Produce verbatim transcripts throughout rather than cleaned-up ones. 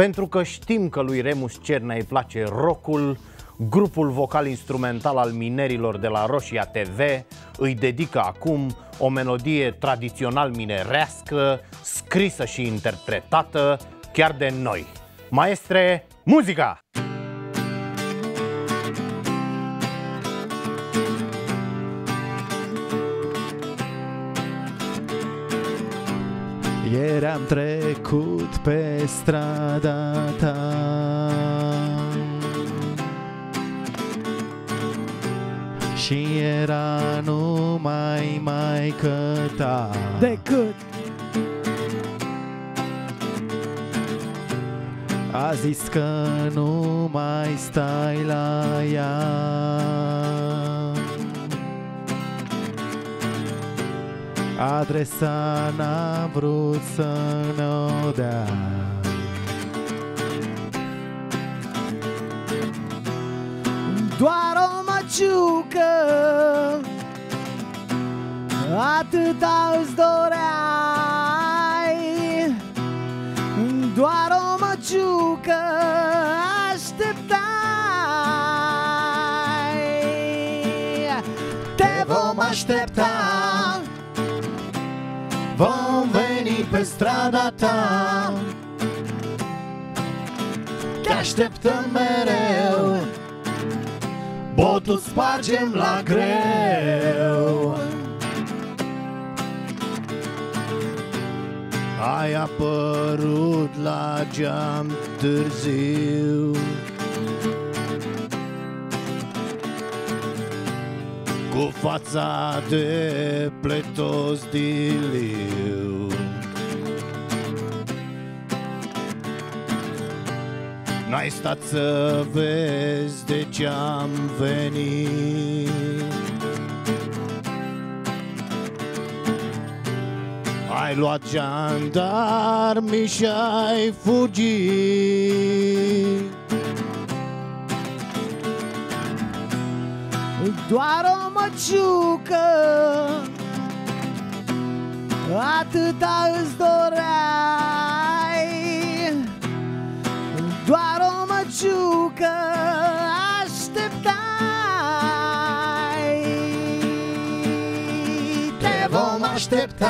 Pentru că știm că lui Remus Cerna îi place rock-ul, grupul vocal-instrumental al minerilor de la Roșia T V îi dedică acum o melodie tradițional minerească, scrisă și interpretată chiar de noi. Maestre, muzica! Ieri am trecut pe strada ta, și era numai maică ta decât. A zis că nu mai stai la ea, adresa n-a vrut să ne-o dea. Doar o măciucă, atâta îți doreai. Doar o măciucă așteptai. Te vom aștepta, vom veni pe strada ta, te așteptăm mereu, botul spargem la greu. Ai apărut la geam târziu, cu fața de pletos diliu. N-ai stat să vezi de ce am venit, ai luat jandarmi și-ai fugit. Doar o măciucă, atâta îți doreai. Doar o măciucă așteptai. Te vom aștepta,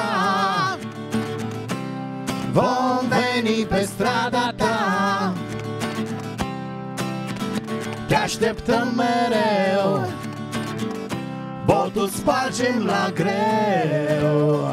vom veni pe strada ta, te așteptăm mereu, botul spargem la greu.